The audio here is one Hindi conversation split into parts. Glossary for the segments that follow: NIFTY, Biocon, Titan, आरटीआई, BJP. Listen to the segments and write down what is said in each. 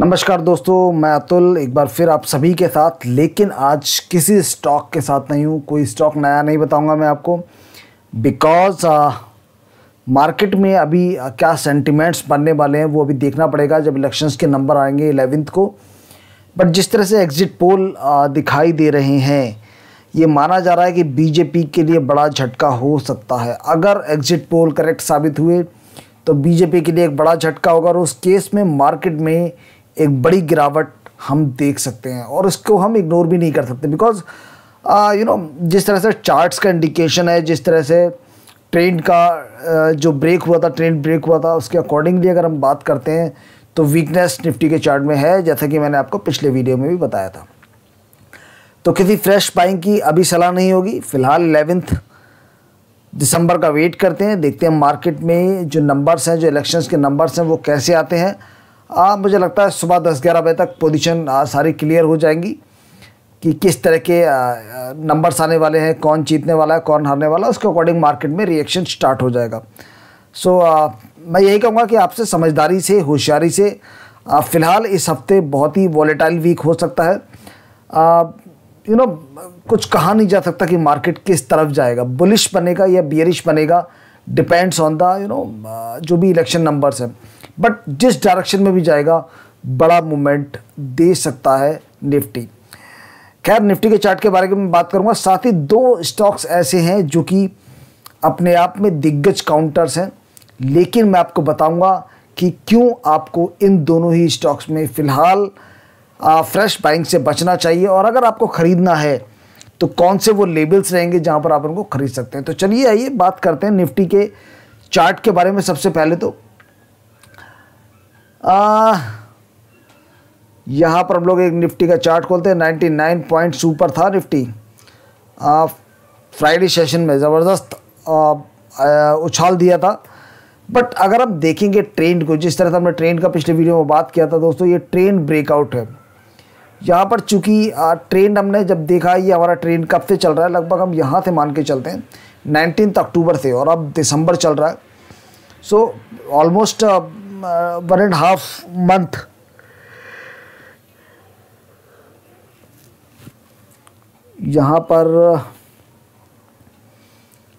नमस्कार दोस्तों, मैं अतुल एक बार फिर आप सभी के साथ, लेकिन आज किसी स्टॉक के साथ नहीं हूँ। कोई स्टॉक नया नहीं बताऊँगा मैं आपको, बिकॉज़ मार्केट में अभी क्या सेंटिमेंट्स बनने वाले हैं वो अभी देखना पड़ेगा जब इलेक्शंस के नंबर आएंगे 11th को। बट जिस तरह से एग्जिट पोल दिखाई दे रहे हैं, ये माना जा रहा है कि बीजेपी के लिए बड़ा झटका हो सकता है। अगर एग्जिट पोल करेक्ट साबित हुए तो बीजेपी के लिए एक बड़ा झटका होगा और उस केस में मार्केट में एक बड़ी गिरावट हम देख सकते हैं और उसको हम इग्नोर भी नहीं कर सकते। बिकॉज जिस तरह से चार्ट्स का इंडिकेशन है, जिस तरह से ट्रेंड का जो ब्रेक हुआ था, ट्रेंड ब्रेक हुआ था, उसके अकॉर्डिंगली अगर हम बात करते हैं तो वीकनेस निफ्टी के चार्ट में है, जैसा कि मैंने आपको पिछले वीडियो में भी बताया था। तो किसी फ्रेश बाइंग की अभी सलाह नहीं होगी। फ़िलहाल 11 दिसंबर का वेट करते हैं, देखते हैं मार्केट में जो नंबर्स हैं, जो इलेक्शंस के नंबर्स हैं वो कैसे आते हैं। मुझे लगता है सुबह 10-11 बजे तक पोजीशन सारी क्लियर हो जाएंगी कि किस तरह के नंबर्स आने वाले हैं, कौन जीतने वाला है, कौन हारने वाला है। उसके अकॉर्डिंग मार्केट में रिएक्शन स्टार्ट हो जाएगा। सो मैं यही कहूँगा कि आपसे समझदारी से, होशियारी से, फ़िलहाल इस हफ्ते बहुत ही वॉलेटाइल वीक हो सकता है। कुछ कहा नहीं जा सकता कि मार्केट किस तरफ जाएगा, बुलिश बनेगा या बियरिश बनेगा, डिपेंड्स ऑन द जो भी इलेक्शन नंबर्स हैं। बट जिस डायरेक्शन में भी जाएगा बड़ा मूवमेंट दे सकता है निफ्टी। खैर, निफ्टी के चार्ट के बारे में बात करूंगा, साथ ही दो स्टॉक्स ऐसे हैं जो कि अपने आप में दिग्गज काउंटर्स हैं, लेकिन मैं आपको बताऊंगा कि क्यों आपको इन दोनों ही स्टॉक्स में फ़िलहाल फ्रेश बाइंग से बचना चाहिए और अगर आपको ख़रीदना है तो कौन से वो लेबल्स रहेंगे जहाँ पर आप उनको ख़रीद सकते हैं। तो चलिए आइए बात करते हैं निफ्टी के चार्ट के बारे में। सबसे पहले तो यहाँ पर हम लोग एक निफ्टी का चार्ट खोलते हैं। 99 पॉइंट्स ऊपर था निफ्टी फ्राइडे सेशन में, ज़बरदस्त उछाल दिया था। बट अगर आप देखेंगे ट्रेंड को, जिस तरह से हमने ट्रेंड का पिछले वीडियो में बात किया था दोस्तों, ये ट्रेंड ब्रेकआउट है। यहाँ पर चूँकि ट्रेंड हमने जब देखा, ये हमारा ट्रेंड कब से चल रहा है, लगभग हम यहाँ से मान के चलते हैं 19 अक्टूबर से, और अब दिसंबर चल रहा है। सो ऑलमोस्ट 1.5 मंथ यहाँ पर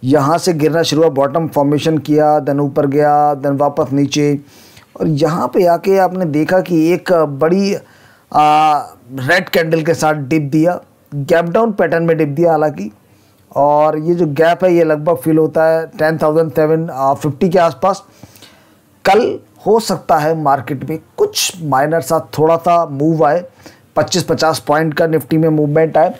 यहाँ से गिरना शुरू हुआ, बॉटम फॉर्मेशन किया, देन ऊपर गया, देन वापस नीचे, और यहाँ पे आके आपने देखा कि एक बड़ी रेड कैंडल के साथ डिप दिया, गैप डाउन पैटर्न में डिप दिया हालांकि। और ये जो गैप है ये लगभग फील होता है 10,750 के आसपास। कल हो सकता है मार्केट में कुछ माइनर सा थोड़ा सा मूव आए, 25-50 पॉइंट का निफ्टी में मूवमेंट आए।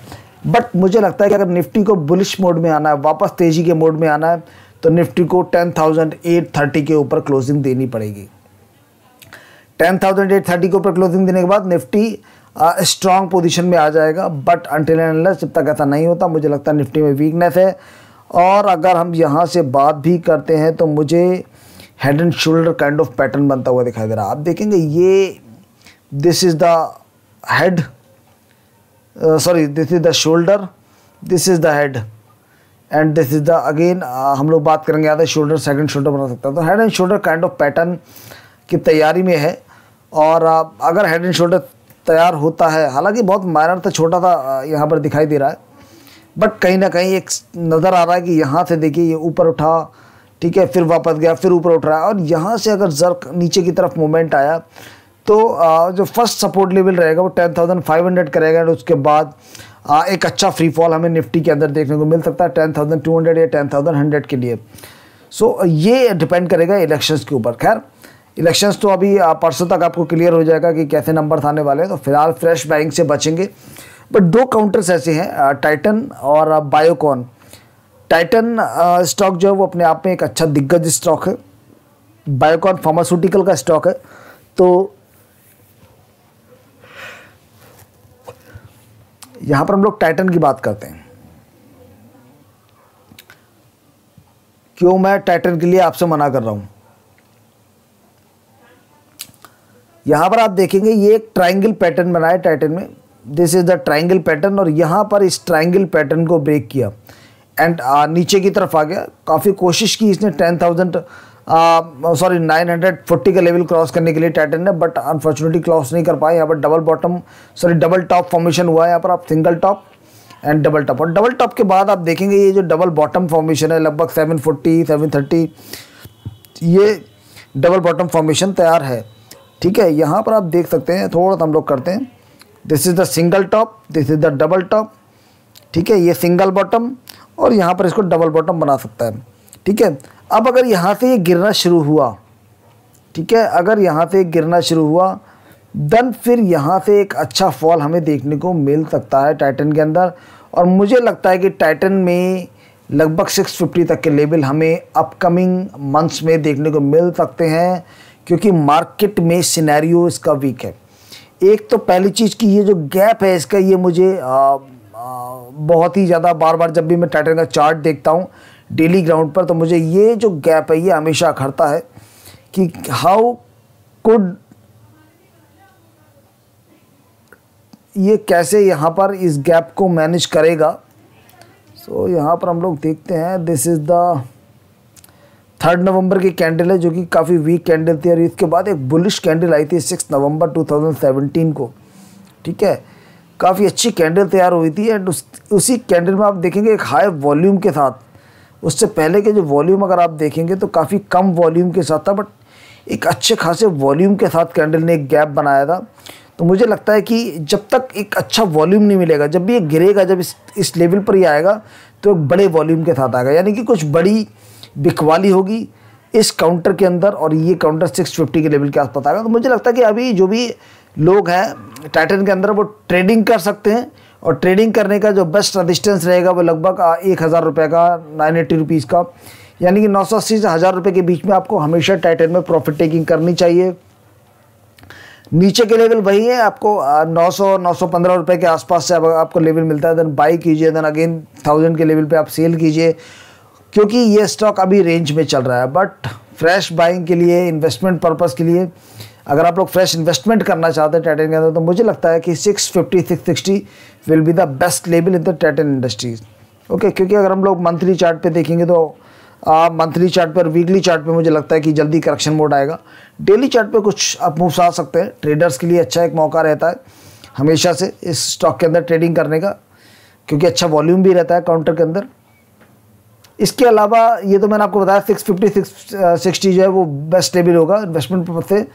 बट मुझे लगता है कि अगर निफ्टी को बुलिश मोड में आना है, वापस तेज़ी के मोड में आना है, तो निफ्टी को 10,830 के ऊपर क्लोजिंग देनी पड़ेगी। 10,830 के ऊपर क्लोजिंग देने के बाद निफ्टी स्ट्रॉन्ग पोजीशन में आ जाएगा। बट अनटिल एंड अनलेस, जब तक ऐसा नहीं होता, मुझे लगता है निफ्टी में वीकनेस है। और अगर हम यहाँ से बात भी करते हैं तो मुझे head and shoulder kind of pattern बनता हुआ दिखाई दे रहा है। आप देखेंगे ये this is the head, sorry this is the shoulder, this is the head and this is the again, हम लोग बात करेंगे आधा शोल्डर, सेकंड शोल्डर बना सकता है। तो head and shoulder kind of pattern की तैयारी में है और अगर हेड एंड शोल्डर तैयार होता है, हालांकि बहुत माइनर था, छोटा था, यहाँ पर दिखाई दे रहा है। बट कहीं ना कहीं एक नज़र आ रहा है कि यहाँ से देखिए ये ऊपर उठा, ठीक है, फिर वापस गया, फिर ऊपर उठ रहा है, और यहाँ से अगर जर्क नीचे की तरफ मोमेंट आया तो जो फर्स्ट सपोर्ट लेवल रहेगा वो 10,500 करेगा। और उसके बाद एक अच्छा फ्री फॉल हमें निफ्टी के अंदर देखने को मिल सकता है 10,200 या 10,100 के लिए। सो ये डिपेंड करेगा इलेक्शंस के ऊपर। खैर, इलेक्शंस तो अभी परसों तक आपको क्लियर हो जाएगा कि कैसे नंबर्स आने वाले हैं, तो फिलहाल फ्रेश बाइंग से बचेंगे। बट दो काउंटर्स ऐसे हैं, टाइटन और बायोकॉन। टाइटन स्टॉक जो है वो अपने आप में एक अच्छा दिग्गज स्टॉक है, बायोकॉन फार्मास्यूटिकल का स्टॉक है। तो यहाँ पर हम लोग टाइटन की बात करते हैं। क्यों मैं टाइटन के लिए आपसे मना कर रहा हूँ, यहाँ पर आप देखेंगे ये एक ट्रायंगल पैटर्न बनाया टाइटन में, this is the triangle pattern, और यहाँ पर इस ट्रायंगल पैटर्न को ब्रेक किया एंड नीचे की तरफ आ गया। काफ़ी कोशिश की इसने 10,000 सॉरी 940 का लेवल क्रॉस करने के लिए टाइटन ने, बट अनफॉर्चुनेटली क्रॉस नहीं कर पाए। यहाँ पर डबल टॉप फॉर्मेशन हुआ है। यहाँ पर आप single top and double top, और डबल टॉप के बाद आप देखेंगे ये जो डबल बॉटम फॉर्मेशन है लगभग 740 730 ये डबल बॉटम फॉर्मेशन तैयार है। ठीक है, यहाँ पर आप देख सकते हैं, थोड़ा सा हम लोग करते हैं। This is the single top, this is the double top. ठीक है, ये सिंगल बॉटम और यहाँ पर इसको डबल बॉटम बना सकता है। ठीक है, अब अगर यहाँ से ये गिरना शुरू हुआ, ठीक है, अगर यहाँ से गिरना शुरू हुआ देन फिर यहाँ से एक अच्छा फॉल हमें देखने को मिल सकता है टाइटन के अंदर। और मुझे लगता है कि टाइटन में लगभग 650 तक के लेवल हमें अपकमिंग मंथ्स में देखने को मिल सकते हैं, क्योंकि मार्केट में सिनेरियो इसका वीक है। एक तो पहली चीज़ कि ये जो गैप है इसका, ये मुझे बहुत ही ज़्यादा बार बार जब भी मैं टाइटन का चार्ट देखता हूँ डेली ग्राउंड पर, तो मुझे ये जो गैप है ये हमेशा अखड़ता है कि हाउ कुड ये कैसे यहाँ पर इस गैप को मैनेज करेगा। सो यहाँ पर हम लोग देखते हैं, दिस इज़ द 3 नवंबर की कैंडल है जो कि काफ़ी वीक कैंडल थी, और इसके बाद एक बुलिश कैंडल आई थी 6 नवंबर 2017 को। ठीक है, काफ़ी अच्छी कैंडल तैयार हुई थी, एंड उसी कैंडल में आप देखेंगे एक हाई वॉल्यूम के साथ, उससे पहले के जो वॉल्यूम अगर आप देखेंगे तो काफ़ी कम वॉल्यूम के साथ था, बट एक अच्छे खासे वॉल्यूम के साथ कैंडल ने एक गैप बनाया था। तो मुझे लगता है कि जब तक एक अच्छा वॉल्यूम नहीं मिलेगा, जब भी ये गिरेगा, जब इस लेवल पर ही आएगा तो एक बड़े वॉल्यूम के साथ आएगा, यानी कि कुछ बड़ी बिकवाली होगी इस काउंटर के अंदर, और ये काउंटर 650 के लेवल के आसपास आएगा। तो मुझे लगता है कि अभी जो भी लोग हैं टाइटन के अंदर वो ट्रेडिंग कर सकते हैं, और ट्रेडिंग करने का जो बेस्ट रजिस्टेंस रहेगा वो लगभग 1000 रुपये का, 980 रुपीज़ का, यानी कि 980 से 1000 रुपये के बीच में आपको हमेशा टाइटन में प्रॉफिट टेकिंग करनी चाहिए। नीचे के लेवल वही है, आपको 900-915 रुपये के आसपास से आपको लेवल मिलता है, देन बाई कीजिए, देन अगेन 1000 के लेवल पे आप सेल कीजिए, क्योंकि ये स्टॉक अभी रेंज में चल रहा है। बट फ्रेश बाइंग के लिए, इन्वेस्टमेंट पर्पस के लिए, अगर आप लोग फ्रेश इन्वेस्टमेंट करना चाहते हैं टाइटन के अंदर, तो मुझे लगता है कि 650-660 will be the best level in the Titan Industries. Okay, क्योंकि अगर हम लोग मंथली चार्ट पे देखेंगे तो मंथली चार्ट पर, वीकली चार्ट पे मुझे लगता है कि जल्दी करेक्शन मोड आएगा। डेली चार्ट पे कुछ आप मूव्स आ सकते हैं, ट्रेडर्स के लिए अच्छा एक मौका रहता है हमेशा से इस स्टॉक के अंदर ट्रेडिंग करने का, क्योंकि अच्छा वॉल्यूम भी रहता है काउंटर के अंदर। इसके अलावा ये तो मैंने आपको बताया 650-660 जो है वो बेस्ट लेवल होगा इन्वेस्टमेंट पर्पज से।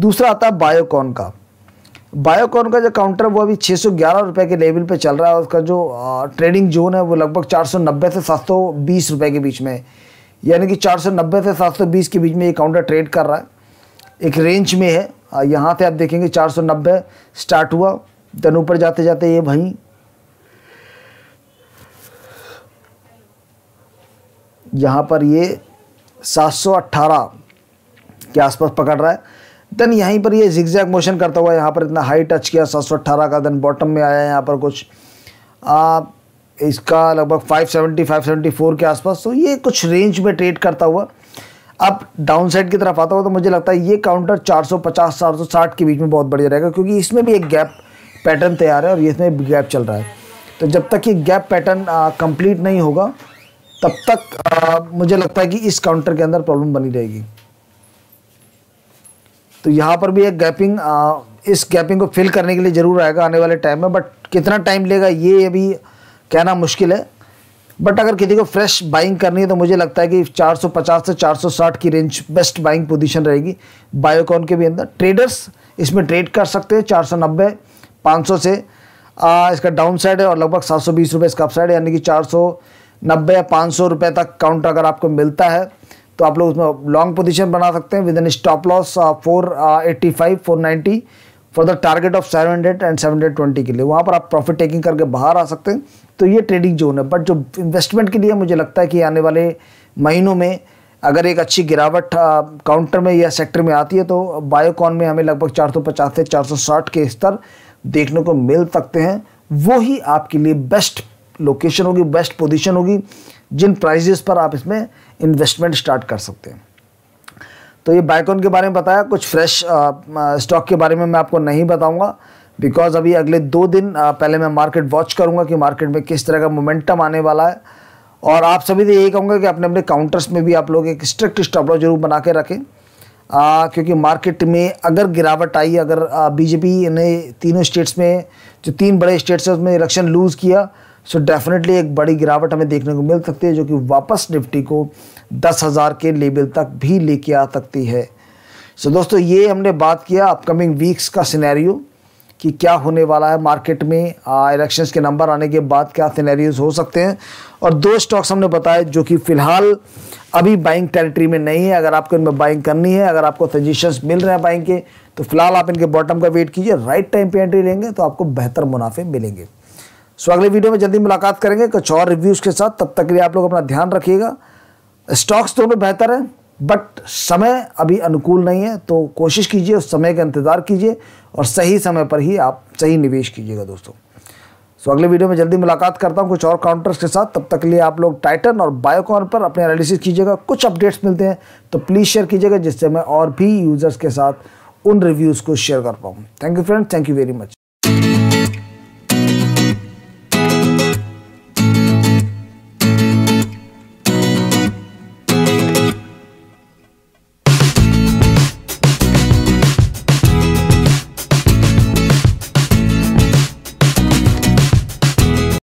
दूसरा आता है बायोकॉन का। बायोकॉन का जो काउंटर वो अभी 611 रुपये के लेवल पे चल रहा है, उसका जो ट्रेडिंग जोन है वो लगभग 490 से 720 रुपये के बीच में है, यानी कि 490 से 720 के बीच में ये काउंटर ट्रेड कर रहा है, एक रेंज में है। यहाँ से आप देखेंगे 490 स्टार्ट हुआ, देन ऊपर जाते जाते ये वहीं यहाँ पर ये 718 के आसपास पकड़ रहा है, देन यहीं पर ये जिगजैग मोशन करता हुआ यहाँ पर इतना हाई टच किया 718 का, देन बॉटम में आया यहाँ पर कुछ इसका लगभग 570-574 के आसपास। तो ये कुछ रेंज में ट्रेड करता हुआ अब डाउनसाइड की तरफ आता हुआ, तो मुझे लगता है ये काउंटर 450-460 के बीच में बहुत बढ़िया रहेगा, क्योंकि इसमें भी एक गैप पैटर्न तैयार है और इसमें भी गैप चल रहा है। तो जब तक ये गैप पैटर्न कंप्लीट नहीं होगा तब तक मुझे लगता है कि इस काउंटर के अंदर प्रॉब्लम बनी रहेगी। तो यहाँ पर भी एक गैपिंग इस गैपिंग को फिल करने के लिए ज़रूर आएगा आने वाले टाइम में, बट कितना टाइम लेगा ये अभी कहना मुश्किल है। बट अगर किसी को फ्रेश बाइंग करनी है तो मुझे लगता है कि 450 से 460 की रेंज बेस्ट बाइंग पोजीशन रहेगी बायोकॉन के भी अंदर। ट्रेडर्स इसमें ट्रेड कर सकते हैं 490 500 से इसका डाउन साइड है, और लगभग 720 रुपये इसका अप साइड, यानी कि 490-500 रुपये तक काउंटर अगर आपको मिलता है तो आप लोग उसमें लॉन्ग पोजीशन बना सकते हैं with an stop loss 485-490 for the target of 700 and 720 के लिए। वहाँ पर आप प्रॉफिट टेकिंग करके बाहर आ सकते हैं। तो ये ट्रेडिंग जोन है, बट जो इन्वेस्टमेंट के लिए मुझे लगता है कि आने वाले महीनों में अगर एक अच्छी गिरावट काउंटर में या सेक्टर में आती है तो बायोकॉन में हमें लगभग 450 से 460 के स्तर देखने को मिल सकते हैं। वो ही आपके लिए बेस्ट लोकेशन होगी, बेस्ट पोजीशन होगी, जिन प्राइजेस पर आप इसमें इन्वेस्टमेंट स्टार्ट कर सकते हैं। तो ये बायोकॉन के बारे में बताया, कुछ फ्रेश स्टॉक के बारे में मैं आपको नहीं बताऊंगा, बिकॉज अभी अगले 2 दिन पहले मैं मार्केट वॉच करूंगा कि मार्केट में किस तरह का मोमेंटम आने वाला है, और आप सभी से यही कहूँगा कि अपने अपने काउंटर्स में भी आप लोग एक स्ट्रिक्ट स्टॉप लॉस जरूर बना के रखें, क्योंकि मार्केट में अगर गिरावट आई, अगर बीजेपी ने तीनों स्टेट्स में, जो तीन बड़े स्टेट्स हैं उसमें इलेक्शन लूज़ किया, सो डेफिनेटली एक बड़ी गिरावट हमें देखने को मिल सकती है, जो कि वापस निफ्टी को 10,000 के लेवल तक भी लेके आ सकती है। सो दोस्तों, ये हमने बात किया अपकमिंग वीक्स का सिनेरियो कि क्या होने वाला है मार्केट में, इलेक्शंस के नंबर आने के बाद क्या सिनेरियोज हो सकते हैं। और दो स्टॉक्स हमने बताए जो कि फ़िलहाल अभी बाइंग टेरिटरी में नहीं है। अगर आपको इनमें बाइंग करनी है, अगर आपको सजेशंस मिल रहे हैं बाइंग के, तो फिलहाल आप इनके बॉटम का वेट कीजिए। राइट टाइम पर एंट्री लेंगे तो आपको बेहतर मुनाफे मिलेंगे। सो अगले वीडियो में जल्दी मुलाकात करेंगे कुछ और रिव्यूज़ के साथ। तब तक के लिए आप लोग अपना ध्यान रखिएगा। स्टॉक्स तो बेहतर है बट समय अभी अनुकूल नहीं है, तो कोशिश कीजिए, उस समय का इंतज़ार कीजिए और सही समय पर ही आप सही निवेश कीजिएगा दोस्तों। सो अगले वीडियो में जल्दी मुलाकात करता हूँ कुछ और काउंटर्स के साथ। तब तक के लिए आप लोग टाइटन और बायोकॉन पर अपने एनालिसिस कीजिएगा। कुछ अपडेट्स मिलते हैं तो प्लीज़ शेयर कीजिएगा, जिससे मैं और भी यूज़र्स के साथ उन रिव्यूज़ को शेयर कर पाऊँ। Thank you friend, thank you very much.